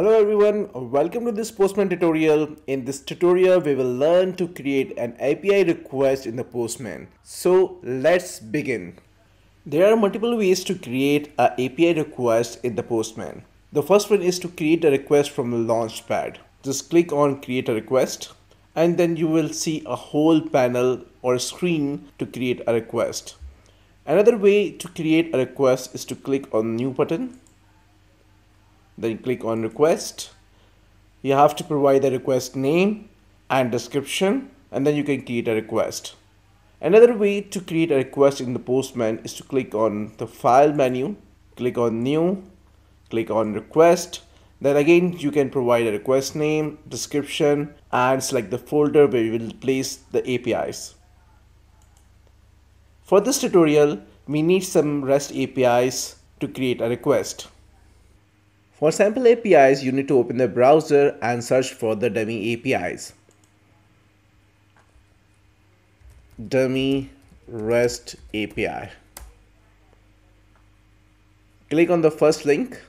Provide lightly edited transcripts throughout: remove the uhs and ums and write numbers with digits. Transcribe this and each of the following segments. Hello everyone, welcome to this Postman tutorial. In this tutorial, we will learn to create an API request in the Postman. So let's begin. There are multiple ways to create an API request in the Postman. The first one is to create a request from Launchpad. Just click on create a request and then you will see a whole panel or screen to create a request. Another way to create a request is to click on new button. Then click on request. You have to provide the request name and description, and then you can create a request. Another way to create a request in the Postman is to click on the file menu, click on new, click on request. Then again, you can provide a request name, description, and select the folder where you will place the APIs. For this tutorial, we need some REST APIs to create a request. For sample APIs, you need to open the browser and search for the dummy APIs. Dummy REST API. Click on the first link.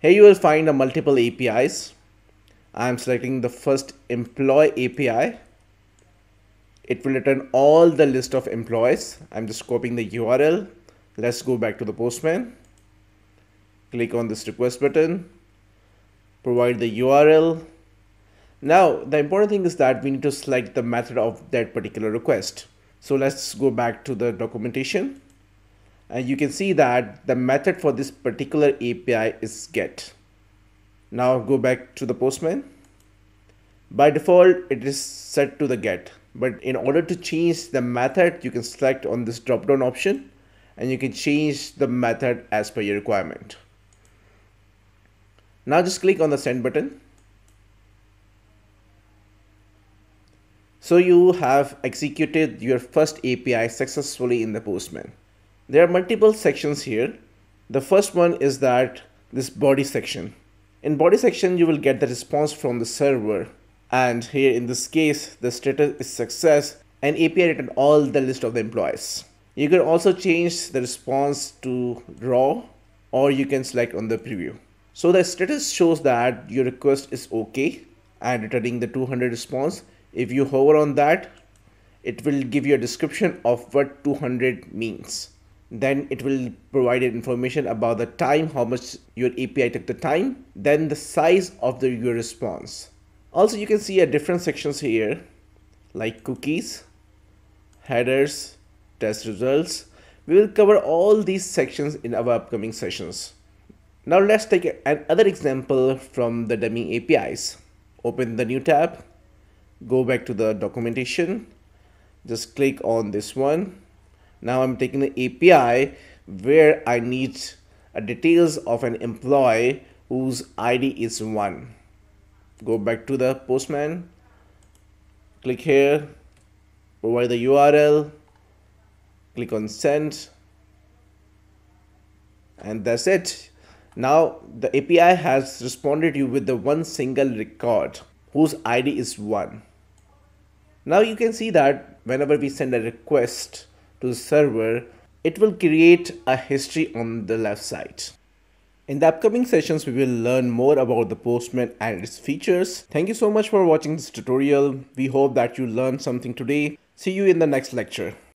Here you will find multiple APIs. I am selecting the first employee API. It will return all the list of employees. I'm just copying the URL. Let's go back to the Postman. Click on this request button, provide the URL. Now, the important thing is that we need to select the method of that particular request. So let's go back to the documentation. And you can see that the method for this particular API is get. Now go back to the Postman. By default, it is set to the get. But in order to change the method, you can select on this drop-down option and you can change the method as per your requirement. Now just click on the send button. So you have executed your first API successfully in the Postman. There are multiple sections here. The first one is that this body section. In body section, you will get the response from the server. And here in this case, the status is success and API returned all the list of the employees. You can also change the response to raw or you can select on the preview. So the status shows that your request is okay and returning the 200 response. If you hover on that, it will give you a description of what 200 means. Then it will provide information about the time, how much your API took the time, then the size of your response. Also, you can see a different sections here like cookies, headers, test results. We will cover all these sections in our upcoming sessions. Now let's take another example from the dummy APIs. Open the new tab, go back to the documentation, just click on this one. Now I'm taking the API where I need details of an employee whose ID is 1. Go back to the Postman, click here, provide the URL, click on send, and that's it. Now the API has responded you with the one single record whose ID is 1. Now you can see that whenever we send a request to the server, it will create a history on the left side. In the upcoming sessions, we will learn more about the Postman and its features. Thank you so much for watching this tutorial. We hope that you learned something today. See you in the next lecture.